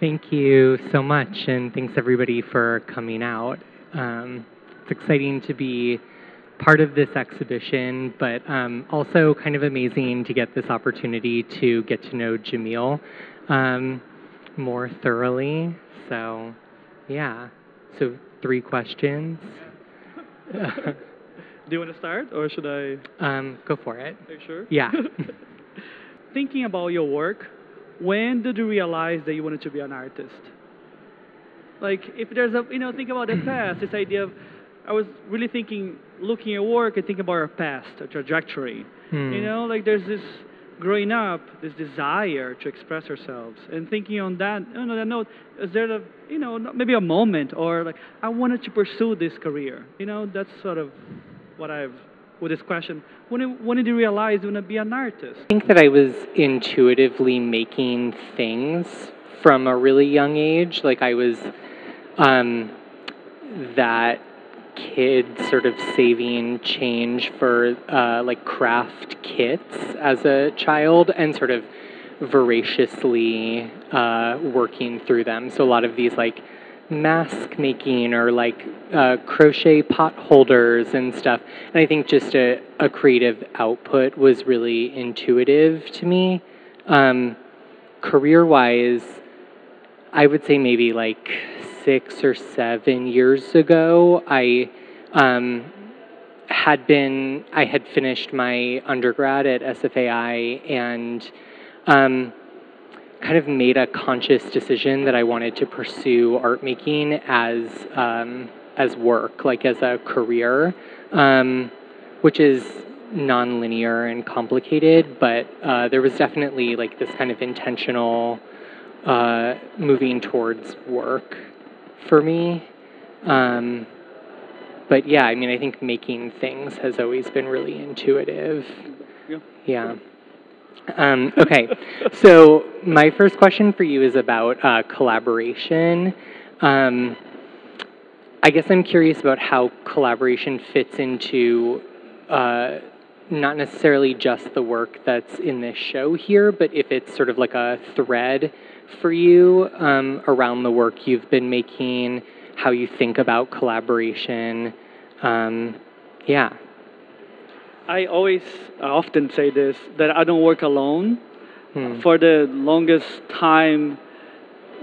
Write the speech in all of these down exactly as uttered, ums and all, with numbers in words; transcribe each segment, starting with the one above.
Thank you so much, and thanks everybody for coming out. Um, it's exciting to be part of this exhibition, but um, also kind of amazing to get this opportunity to get to know Jamil um, more thoroughly. So, yeah. So, three questions. Do you want to start, or should I? Um, go for it. Are you sure? Yeah. Thinking about your work, when did you realize that you wanted to be an artist? Like, if there's a, you know, think about the past, this idea of, I was really thinking, looking at work and thinking about our past, our trajectory. Hmm. You know, like there's this, growing up, this desire to express ourselves. And thinking on that, you know, that note, is there a, you know, maybe a moment or like, I wanted to pursue this career. You know, that's sort of what I've, with this question, when, when did you realize you want to be an artist? I think that I was intuitively making things from a really young age. Like I was um, that kid sort of saving change for uh, like craft kits as a child and sort of voraciously uh, working through them. So a lot of these like mask making or like uh, crochet pot holders and stuff. And I think just a, a creative output was really intuitive to me. Um, career-wise, I would say maybe like six or seven years ago, I um, had been, I had finished my undergrad at S F A I and um, kind of made a conscious decision that I wanted to pursue art making as um, as work, like as a career, um, which is nonlinear and complicated, but uh, there was definitely like this kind of intentional uh, moving towards work for me. Um, but yeah, I mean, I think making things has always been really intuitive. Yeah. Yeah. Um, okay, so my first question for you is about uh, collaboration. Um, I guess I'm curious about how collaboration fits into uh, not necessarily just the work that's in this show here, but if it's sort of like a thread for you um, around the work you've been making, how you think about collaboration. Um, yeah. I always I often say this, that I don't work alone. Hmm. For the longest time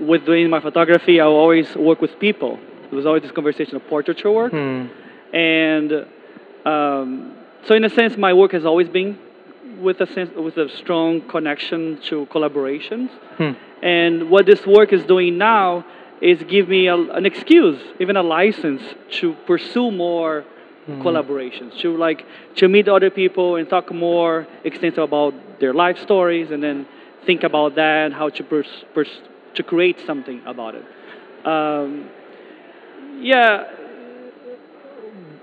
with doing my photography, I always work with people. There was always this conversation of portraiture work. Hmm. And um, so in a sense, my work has always been with a, sense, with a strong connection to collaborations. Hmm. And what this work is doing now is give me a, an excuse, even a license to pursue more Mm. collaborations, to like to meet other people and talk more extensive about their life stories, and then think about that, how to pers pers to create something about it. Um, yeah,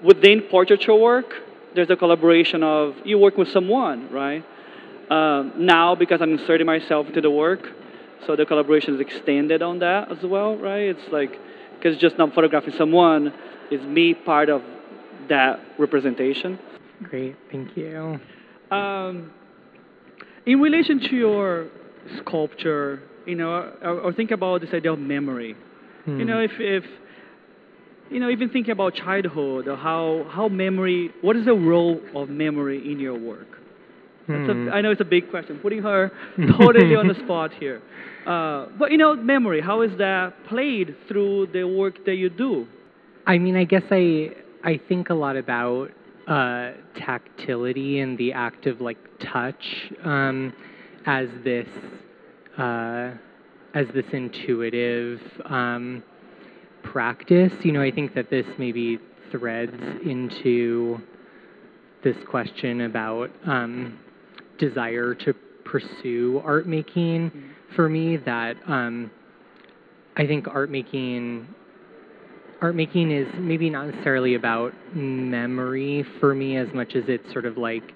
within portraiture work, there's a collaboration of you work with someone, right? Um, now, because I'm inserting myself into the work, so the collaboration is extended on that as well, right? It's like because just not photographing someone is me part of that representation. Great, thank you. Um, in relation to your sculpture, you know, or, or think about this idea of memory. Mm. You know, if, if, you know, even thinking about childhood, or how, how memory, what is the role of memory in your work? That's mm. a, I know it's a big question, putting her totally on the spot here. Uh, but, you know, memory, how is that played through the work that you do? I mean, I guess I... I think a lot about uh, tactility and the act of like touch um, as this uh, as this intuitive um, practice. You know, I think that this maybe threads into this question about um, desire to pursue art making. Mm-hmm. For me, that um, I think art making. Art making is maybe not necessarily about memory for me as much as it's sort of like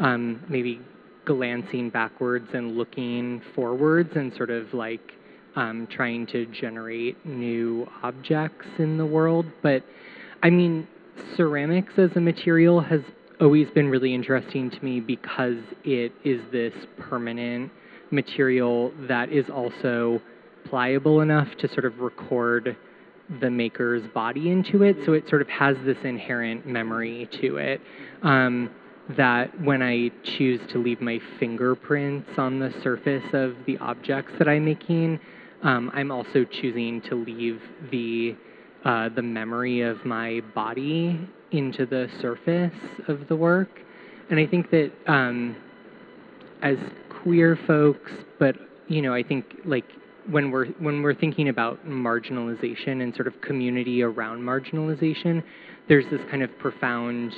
um, maybe glancing backwards and looking forwards and sort of like um, trying to generate new objects in the world. But I mean, ceramics as a material has always been really interesting to me because it is this permanent material that is also pliable enough to sort of record the maker's body into it, so it sort of has this inherent memory to it. Um, that when I choose to leave my fingerprints on the surface of the objects that I'm making, um, I'm also choosing to leave the, uh, the memory of my body into the surface of the work. And I think that um, as queer folks, but you know, I think like when we're, when we're thinking about marginalization and sort of community around marginalization, there's this kind of profound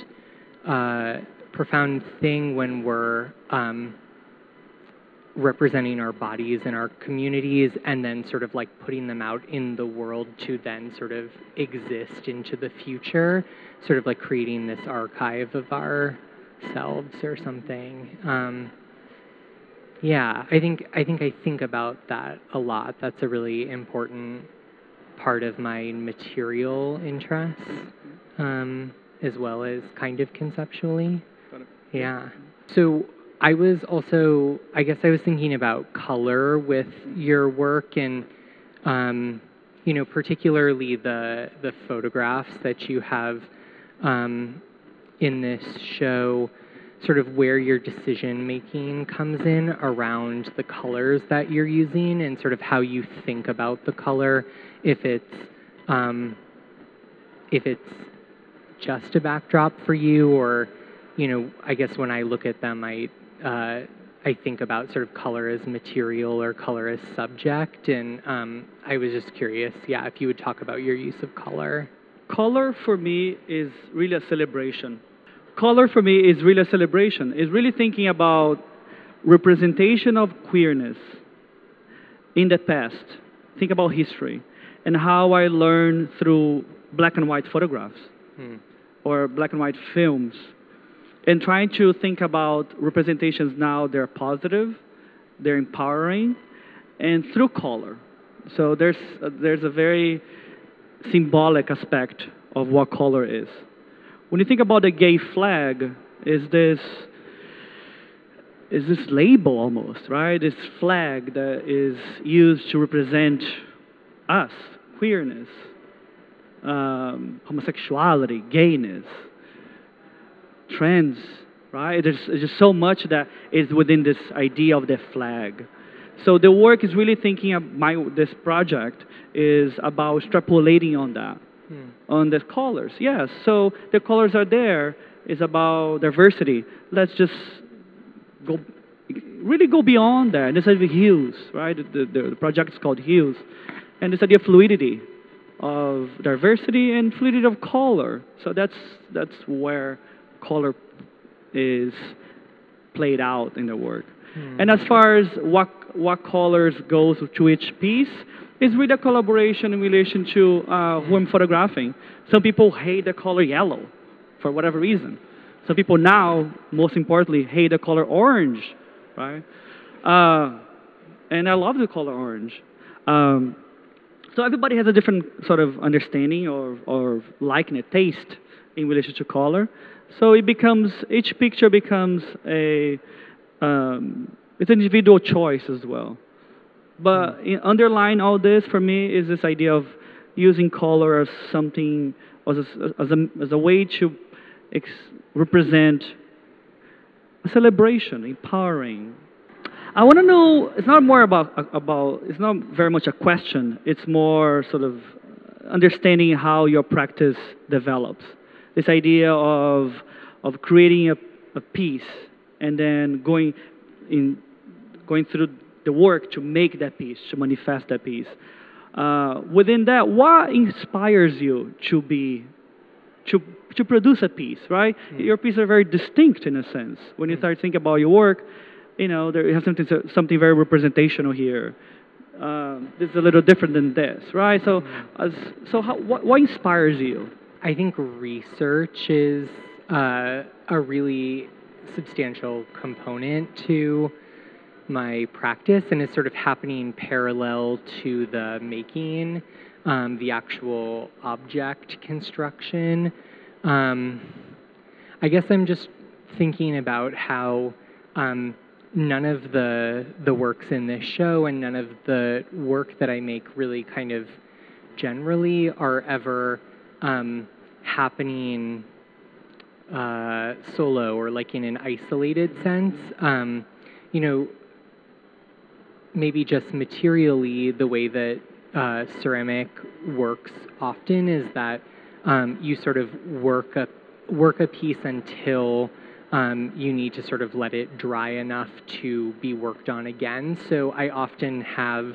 uh, profound thing when we're um, representing our bodies and our communities and then sort of like putting them out in the world to then sort of exist into the future, sort of like creating this archive of ourselves or something. Um, yeah, I think, I think I think about that a lot. That's a really important part of my material interests, um, as well as kind of conceptually. Yeah. So I was also, I guess I was thinking about color with your work, and, um, you know, particularly the, the photographs that you have um, in this show, sort of where your decision making comes in around the colors that you're using and sort of how you think about the color, if it's, um, if it's just a backdrop for you, or you know, I guess when I look at them, I, uh, I think about sort of color as material or color as subject, and um, I was just curious, yeah, if you would talk about your use of color. Color for me is really a celebration. Color for me is really a celebration. It's really thinking about representation of queerness in the past. Think about history and how I learned through black and white photographs hmm. or black and white films. And trying to think about representations now, they're positive, they're empowering, and through color. So there's, uh, there's a very symbolic aspect of what color is. When you think about the gay flag, is this, is this label almost, right? This flag that is used to represent us, queerness, um, homosexuality, gayness. Trends, right? There's, there's just so much that is within this idea of the flag. So the work is really thinking of my, this project is about extrapolating on that, mm. on the colors. Yes, yeah, so the colors are there. It's about diversity. Let's just go, really go beyond that. And this is the hues, right? The, the, the project is called Hues. And this idea of fluidity, of diversity and fluidity of color. So that's, that's where color is played out in the work. Mm. And as far as what, what colors goes to each piece, it's really a collaboration in relation to uh, who I'm photographing. Some people hate the color yellow for whatever reason. Some people now, most importantly, hate the color orange, right? Uh, and I love the color orange. Um, so everybody has a different sort of understanding or, or liking a taste in relation to color. So it becomes, each picture becomes a, um, it's an individual choice as well. But mm. in underlying all this for me is this idea of using color as something, as a, as a, as a way to ex represent a celebration, empowering. I want to know, it's not more about, about, it's not very much a question, it's more sort of understanding how your practice develops. This idea of, of creating a, a piece and then going, in, going through the work to make that piece, to manifest that piece. Uh, within that, what inspires you to, be, to, to produce a piece, right? Mm. Your pieces are very distinct in a sense. When you start thinking about your work, you know, there you have something, something very representational here. Um, this is a little different than this, right? So, mm. as, so how, what, what inspires you? I think research is uh, a really substantial component to my practice, and is sort of happening parallel to the making, um, the actual object construction. Um, I guess I'm just thinking about how um, none of the the works in this show and none of the work that I make really kind of generally are ever um, happening uh, solo or like in an isolated sense. Um, you know, maybe just materially, the way that uh, ceramic works often is that um, you sort of work a, work a piece until um, you need to sort of let it dry enough to be worked on again. So I often have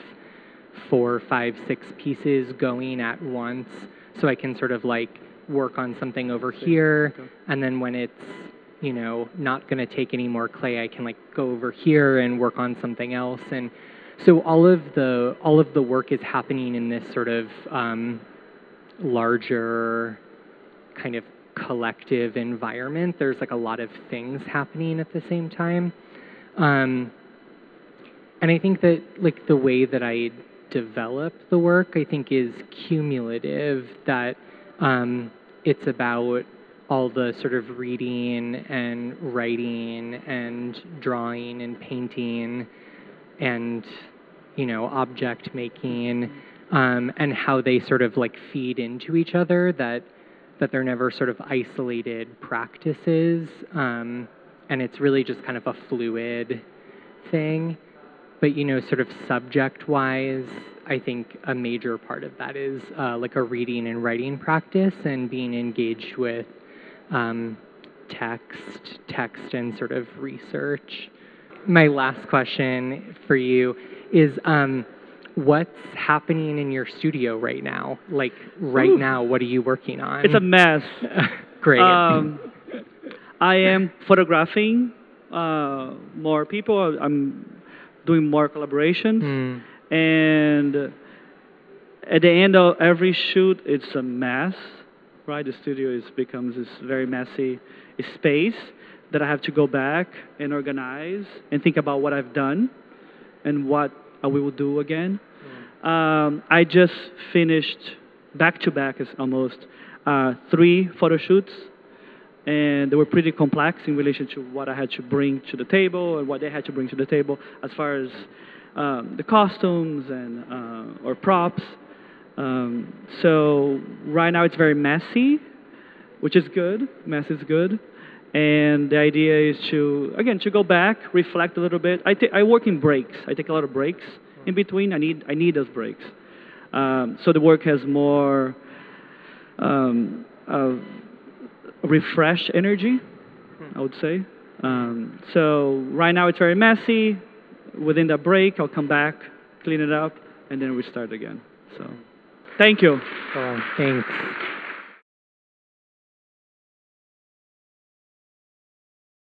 four, five, six pieces going at once, so I can sort of like work on something over here, and then when it's, you know, not going to take any more clay, I can like go over here and work on something else. And so all of the all of the work is happening in this sort of um, larger kind of collective environment. There's like a lot of things happening at the same time, um, and I think that like the way that I develop the work, I think, is cumulative. That um, it's about all the sort of reading and writing and drawing and painting and, you know, object making, um, and how they sort of like feed into each other, that that they're never sort of isolated practices, um, and it's really just kind of a fluid thing. But, you know, sort of subject-wise, I think a major part of that is uh, like a reading and writing practice and being engaged with um, text, text and sort of research. My last question for you is, um, what's happening in your studio right now? Like, right Ooh. now, what are you working on? It's a mess. Great. Um, I am photographing uh, more people. I'm doing more collaborations, mm. and at the end of every shoot, it's a mess, right? The studio is becomes this very messy space that I have to go back and organize and think about what I've done and what we will do again. Mm. Um, I just finished back-to-back, is almost uh, three photo shoots, and they were pretty complex in relation to what I had to bring to the table and what they had to bring to the table as far as um, the costumes and uh, or props. Um, so right now it's very messy, which is good. Mess is good, and the idea is to again to go back, reflect a little bit. I take I work in breaks. I take a lot of breaks in between. I need I need those breaks. Um, so the work has more Um, of refresh energy, I would say. Um, so right now it's very messy. Within the break, I'll come back, clean it up, and then we start again. So thank you. Oh, thanks.